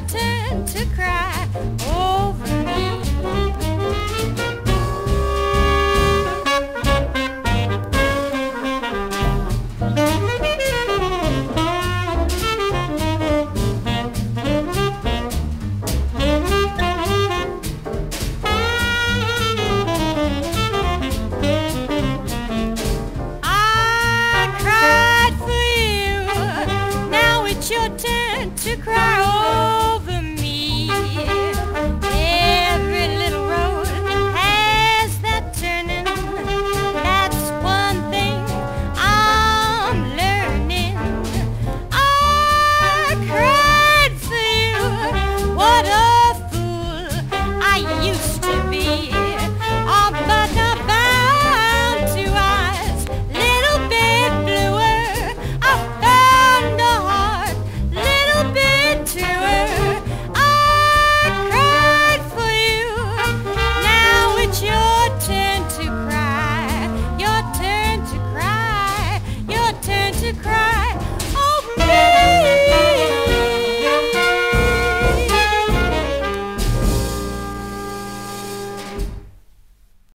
Milton to cry over me. To cry over me. Every little road has that turning. That's one thing I'm learning. I cried for you. What a fool I used to be. Oh, but I'm bound to eyes a little bit bluer. I found a heart bit truer. I cried for you. Now it's your turn to cry. Your turn to cry. Your turn to cry.